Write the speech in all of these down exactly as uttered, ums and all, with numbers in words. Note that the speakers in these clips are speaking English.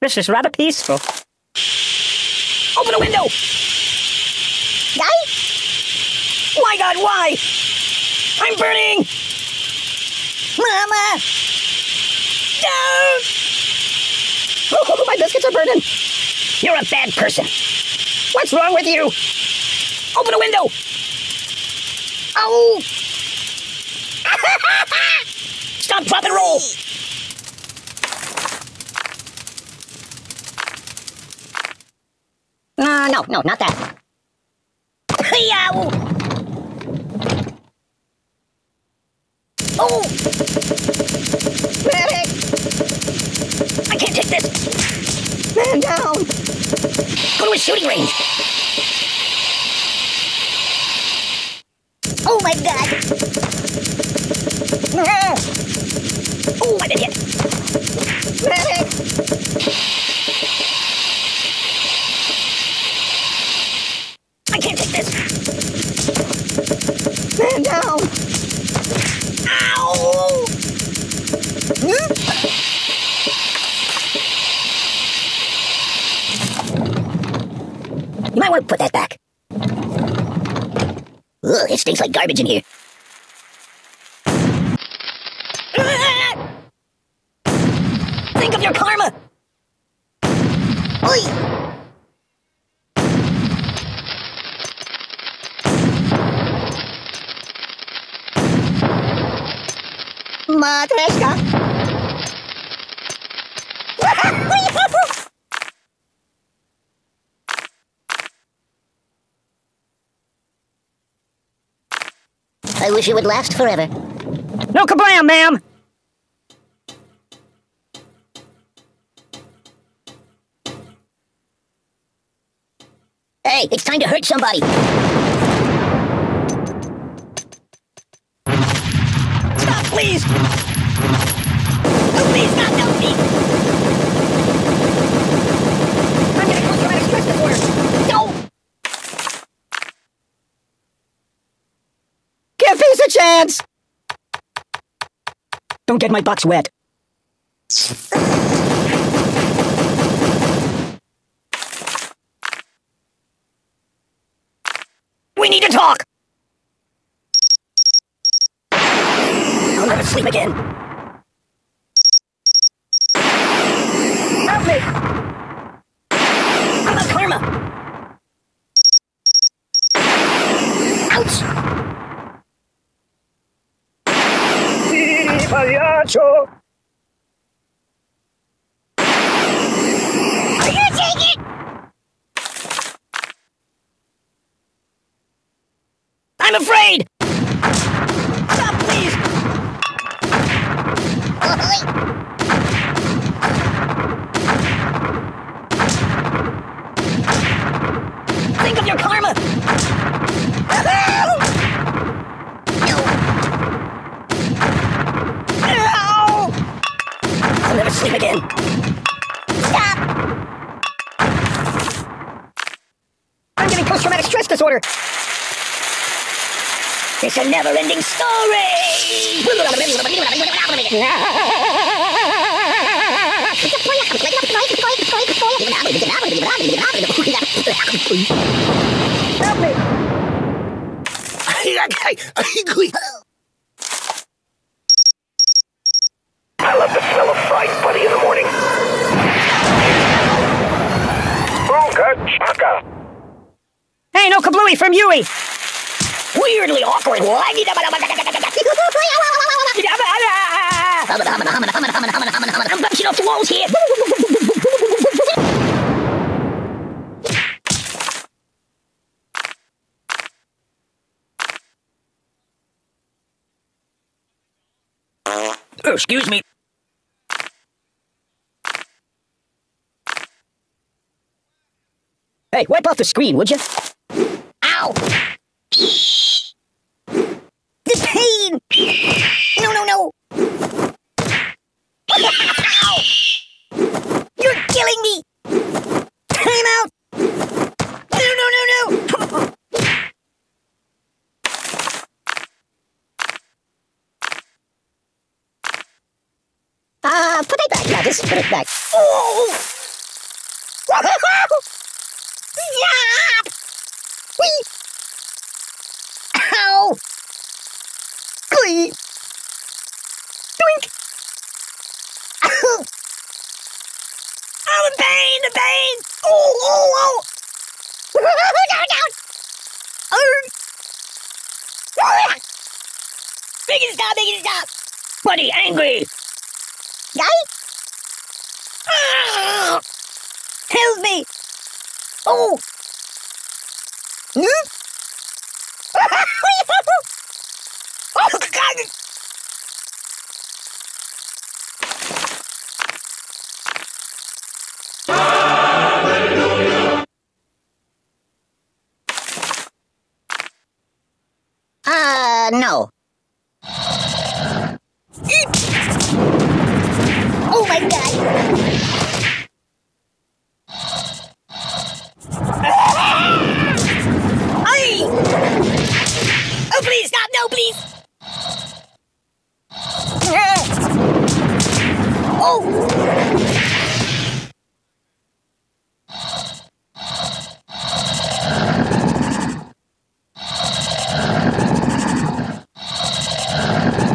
This is rather peaceful. Open the window! Guy? My God, why? I'm burning! Mama! No! Oh, my biscuits are burning! You're a bad person! What's wrong with you? Open the window! Oh! Stop, drop, and roll! Uh, no, no, not that. Oh! Medic! I can't take this! Man down! Go to a shooting range! Oh my God! Oh, I've been hit! Medic! I can't take this! Man down! Ow! You might want to put that back. Ugh, it stinks like garbage in here. Think of your karma! Oi! Matryoshka! I wish it would last forever. No kablam, ma'am! Hey, it's time to hurt somebody! Stop, please! Oh, please, not help me! I'm gonna call traumatic stress disorder! No! Give peace a chance! Don't get my box wet. We need to talk! I'll never sleep again. Help me! I'm a karma! Ouch! Pagliaccio! Are you taking it? I'm afraid! Stop, please! Think of your karma! Never sleep again. Stop! I'm getting post-traumatic stress disorder. It's a never-ending story. I love the smell of fried putty in the morning. Ooga-chaka. Hey, no kablooey from Yui. Weirdly awkward. I'm bouncing off the walls here. Oh, excuse me. Hey, wipe off the screen, would you? Ow! The pain! No, no, no! Ow! You're killing me! Time out! No, no, no, no! Ah, uh, put it back. Yeah, just put it back. Oh! Yap! Wee! Ow! Glee! Doink! Ow! Oh, the pain! The pain! Oh, oh, oh! Down, down! Oh! Make it stop! Make it stop! Buddy, angry! Guy? Ah! Help me! Oh! Hmm? Oh, God! Hallelujah! Uh, no. Oh, my God! Please. Oh.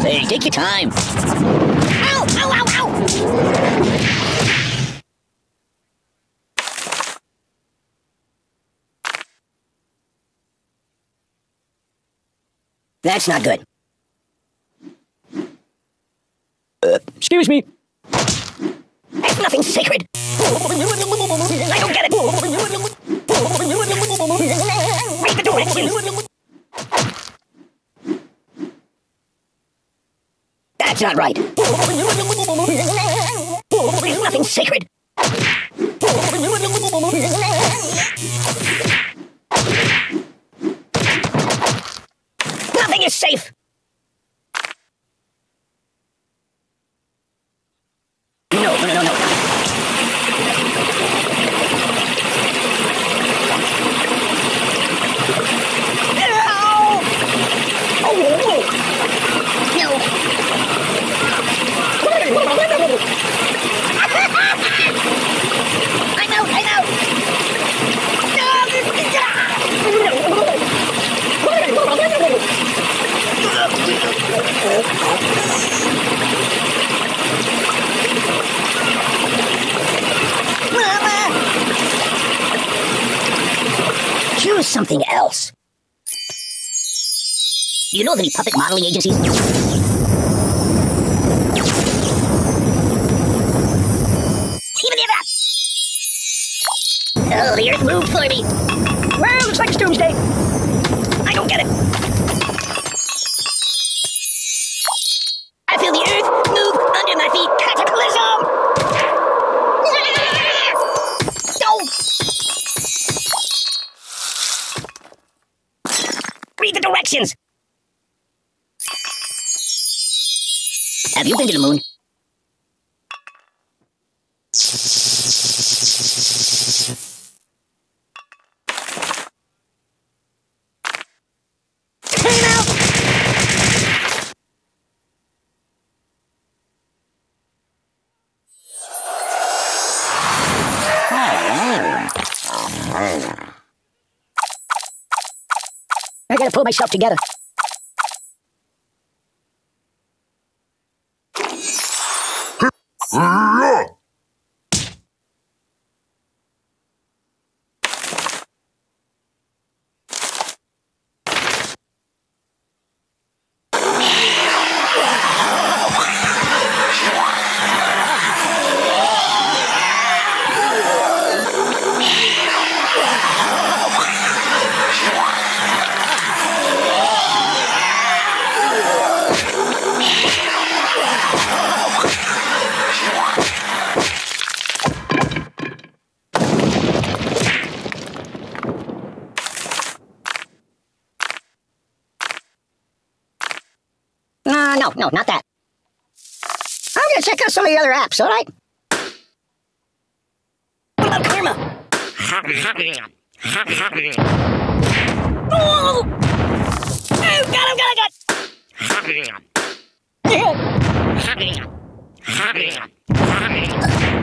Hey, take your time. Ow, ow, ow, ow. That's not good. Uh, excuse me. There's nothing sacred. I don't get it. Break the door, excuse. That's not right. There's nothing sacred. Nothing is safe. No, no, no, no. Choose something else. You know of any puppet modeling agencies? Even give up! Oh, the earth moved for me. Well, looks like it's doomsday. I don't get it. I feel the earth move under my feet. Cataclysm! Oh! Read the directions! Have you been to the moon? Turn out! Oh. I gotta pull myself together. Uh, no, no, not that. I'm gonna check out some of the other apps, all right? What about Karma? Oh! Oh, God, I'm gonna get... Happy. Happy. Happy.